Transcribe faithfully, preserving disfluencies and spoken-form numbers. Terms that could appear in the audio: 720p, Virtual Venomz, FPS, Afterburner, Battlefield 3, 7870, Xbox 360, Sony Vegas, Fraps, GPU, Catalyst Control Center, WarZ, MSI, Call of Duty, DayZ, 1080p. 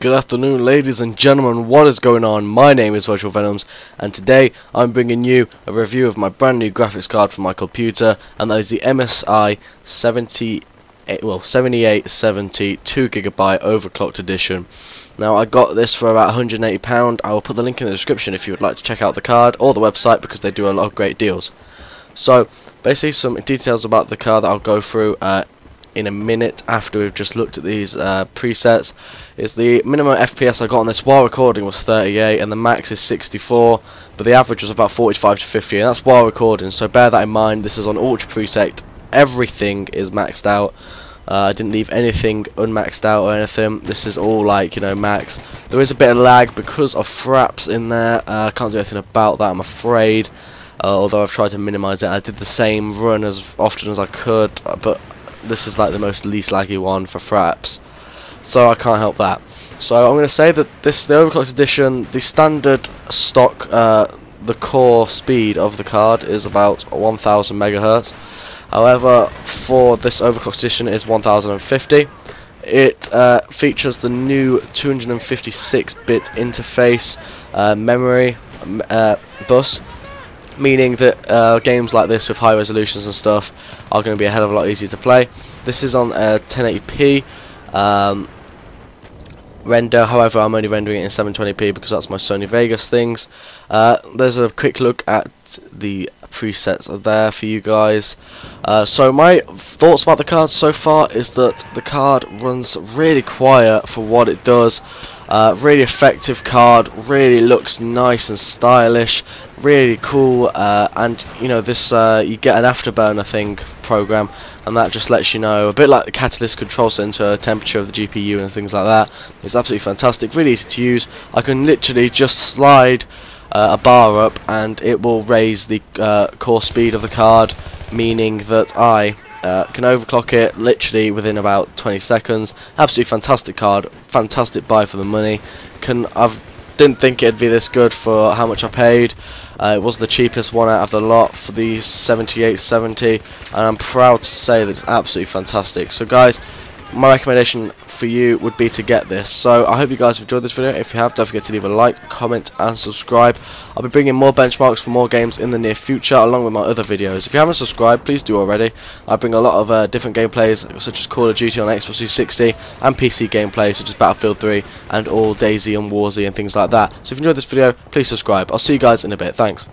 Good afternoon, ladies and gentlemen, what is going on? My name is Virtual Venomz, and today I'm bringing you a review of my brand new graphics card for my computer, and that is the M S I seventy-eight, well, seventy-eight seventy two gigabyte overclocked edition. Now, I got this for about one hundred and eighty pounds. I will put the link in the description if you would like to check out the card or the website, because they do a lot of great deals. So, basically some details about the card that I'll go through uh, in a minute after we've just looked at these uh, presets. Is the minimum F P S I got on this while recording was thirty-eight, and the max is sixty-four, but the average was about forty-five to fifty, and that's while recording, so bear that in mind. This is on Ultra preset, everything is maxed out. Uh, I didn't leave anything unmaxed out or anything. This is all, like, you know, max. There is a bit of lag because of Fraps in there. I uh, can't do anything about that, I'm afraid, uh, although I've tried to minimise it. I did the same run as often as I could, but this is like the most least laggy one for Fraps, so I can't help that. So I'm going to say that this, the overclocked edition, the standard stock, uh, the core speed of the card is about one thousand megahertz. However, for this overclocked edition, it is one thousand fifty. It uh, features the new two hundred fifty-six bit interface uh, memory uh, bus, meaning that uh, games like this with high resolutions and stuff are going to be a hell of a lot easier to play. This is on uh, ten eighty p um, render. However, I'm only rendering it in seven twenty p because that's my Sony Vegas things. Uh, there's a quick look at the presets are there for you guys. Uh, so my thoughts about the card so far is that the card runs really quiet for what it does. Uh, really effective card, really looks nice and stylish, really cool, uh, and you know this, uh, you get an Afterburner thing program, and that just lets you know, a bit like the Catalyst Control Center, temperature of the G P U and things like that. It's absolutely fantastic, really easy to use. I can literally just slide uh, a bar up and it will raise the uh, core speed of the card, meaning that I Uh, can overclock it literally within about twenty seconds. Absolutely fantastic card, fantastic buy for the money. Can I didn't think it'd be this good for how much I paid. Uh, it was the cheapest one out of the lot for the seventy-eight seventy, and I'm proud to say that it's absolutely fantastic. So guys, my recommendation for you would be to get this. So I hope you guys have enjoyed this video. If you have, don't forget to leave a like, comment and subscribe. I'll be bringing more benchmarks for more games in the near future, along with my other videos. If you haven't subscribed, please do already. I bring a lot of uh, different gameplays, such as Call of Duty on Xbox three sixty, and P C gameplays such as Battlefield three and all DayZ and WarZ and things like that. So if you enjoyed this video, please subscribe. I'll see you guys in a bit. Thanks.